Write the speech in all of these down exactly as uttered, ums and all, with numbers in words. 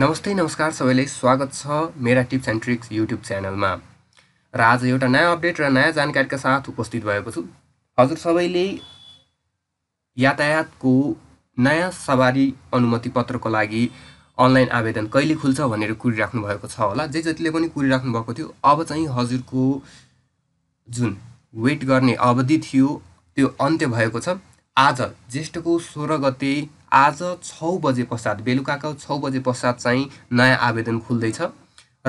नमस्ते नमस्कार सबैलाई स्वागत छ मेरा टिप्स एन्ड ट्रिक्स युट्युब च्यानलमा र आज एउटा नयाँ अपडेट र नयाँ जानकारीका साथ उपस्थित भएको छु। हजुर सबैले यातायातको नयाँ सवारी अनुमति पत्रको लागि अनलाइन आवेदन कहिले खुल्छ भनेर कुरिराख्नु भएको छ होला। जे जतिले पनि कुरिराख्नु भएको थियो, अब चाहिँ हजुरको जुन वेट गर्ने अवधि थियो त्यो अन्त्य भएको छ। आज ज्येष्ठको सोह्र गते आज छ बजे पश्चात बेलुकाको छ बजे पश्चात चाहिँ नयाँ आवेदन खुल्दैछ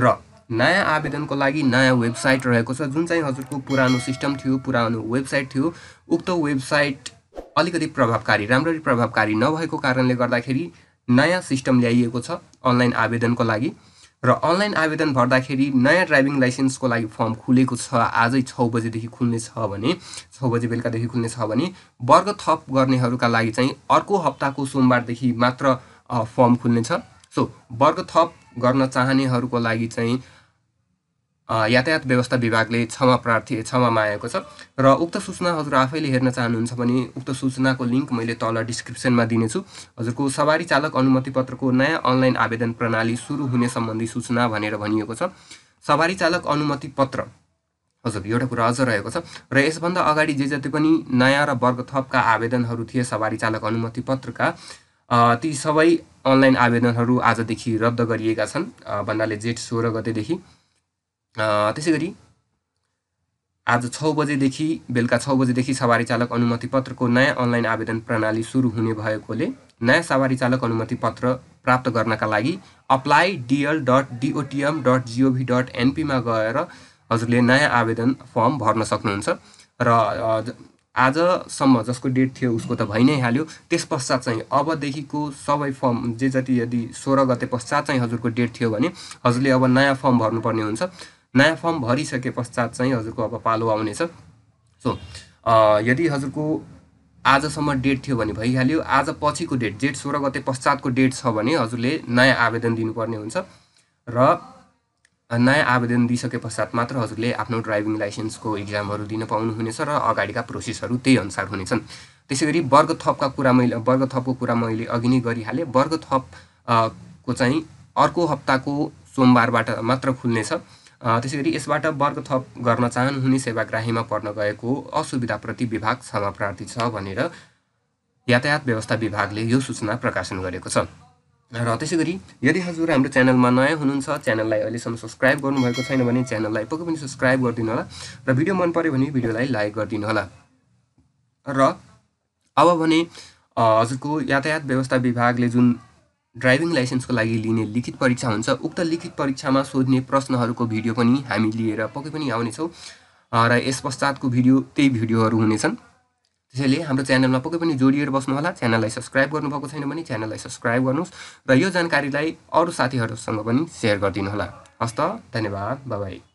र नयाँ आवेदनको लागि नयाँ वेबसाइट रहेको छ। जुन चाहिँ हजुरको पुरानो सिस्टम थियो, पुरानो वेबसाइट थियो, उक्त वेबसाइट अलिकति प्रभावकारी राम्ररी प्रभावकारी नभएको कारणले गर्दाखेरि नयाँ सिस्टम ल्याइएको छ अनलाइन आवेदनको लागि। र अनलाइन आवेदन भर्दाखेरि नयाँ ड्राइभिङ लाइसेन्सको लागि फर्म खुलेको छ, आजै छ बजेदेखि खुल्ने छ भने छ बजे बेलुकादेखि खुल्ने छ भने वर्ग थप गर्नेहरूका लागि चाहिँ अर्को हप्ताको सोमबारदेखि मात्र फर्म खुल्नेछ। सो वर्ग थप गर्न चाहनेहरूको लागि चाहिँ यातायात व्यवस्था विभागले क्षमा प्रार्थी क्षमा मागेको छ र उक्त सूचना हजुर आफैले हेर्न चाहनुहुन्छ भने उक्त सूचनाको लिंक मैले तल डिस्क्रिप्सनमा दिनेछु। हजुरको सवारी चालक अनुमति पत्रको नयाँ अनलाइन आवेदन प्रणाली सुरु हुने सम्बन्धी सूचना भनेर भनिएको छ। सवारी चालक अनुमति पत्र हजुर एउटा कुरा अझ रहेको छ र यसभन्दा अगाडि जे जति पनि नयाँ र वर्ग थपका आवेदनहरू थिए सवारी चालक अनुमति पत्रका ती सबै अनलाइन आवेदनहरू आजदेखि रद्द गरिएका छन् भन्नाले जेठ सोह्र गतेदेखि त्यसैगरी आज छ बजेदेखि बेलुका छ बजेदेखि सवारी चालक अनुमति पत्रको नयाँ अनलाइन आवेदन प्रणाली सुरु हुने भएकोले नयाँ सवारी चालक अनुमति पत्र प्राप्त गर्नका लागि apply dot D L dot D O T M dot G O V dot N P मा गएर हजुरले नयाँ आवेदन फर्म भर्न सक्नुहुन्छ र आजसम्म जसको डेट थियो उसको त भइ नै हाल्यो। त्यस पश्चात चाहिँ अबदेखिको सबै फर्म जे जति यदि सोह्र गते पश्चात चाहिँ हजुरको डेट थियो भने हजुरले अब नयाँ फर्म भर्नुपर्ने हुन्छ। नयाँ फर्म भरिसके पश्चात चाहिँ हजुरको अब पालो आउनेछ। सो यदि हजुरको आजसम्म डेट थियो भने भइहाल्यो। आज पछिको डेट जेठ सोह्र गते पश्चातको डेट छ भने हजुरले नयाँ आवेदन दिनुपर्ने हुन्छ र नयाँ आवेदन दिइसके पश्चात मात्र हजुरले आफ्नो ड्राइभिङ लाइसेन्सको एक्जामहरू दिन पाउनुहुनेछ र अगाडिका प्रोसेसहरू त्यही अनुसार हुनेछन्। त्यसैगरी वर्ग थपका कुरा मैले वर्ग थपको कुरा मैले अघि नै गरिहालेँ। वर्ग थप को चाहिँ अर्को हप्ताको सोमबारबाट मात्र खुल्नेछ। त्यसैगरी यसबाट वर्ग थप गर्न चाहनुहुने सेवाग्राहीमा पर्न गएको असुविधाप्रति विभाग क्षमाप्रार्थी छ भनेर यातायात व्यवस्था विभागले यो सूचना प्रकाशन गरेको छ। र त्यसैगरी यदि हजुर हाम्रो च्यानलमा नयाँ हुनुहुन्छ, च्यानललाई अहिलेसम्म सब्सक्राइब गर्नुभएको छैन भने च्यानललाई पक्कै पनि सब्सक्राइब गरिदिनु होला र भिडियो मन पर्यो भने भिडियोलाई लाइक गरिदिनु होला। र अब भने हजुरको यातायात व्यवस्था विभागले जुन ड्राइभिङ लाइसेन्सको लागि लिने लिखित परीक्षा हुन्छ उक्त लिखित परीक्षामा सोध्ने प्रश्नहरूको भिडियो पनि हामी लिएर पक्कै पनि आउनेछौँ र यस पश्चातको भिडियो त्यही भिडियोहरू हुनेछन्। त्यसैले हाम्रो च्यानलमा पक्कै पनि जोडिएर बस्नु होला। च्यानललाई सब्सक्राइब गर्नुभएको छैन भने च्यानललाई सब्सक्राइब गर्नुहोस् र यो जानकारीलाई अरू साथीहरूसँग पनि सेयर गरिदिनु होला। हस्त धन्यवाद, बाबाई।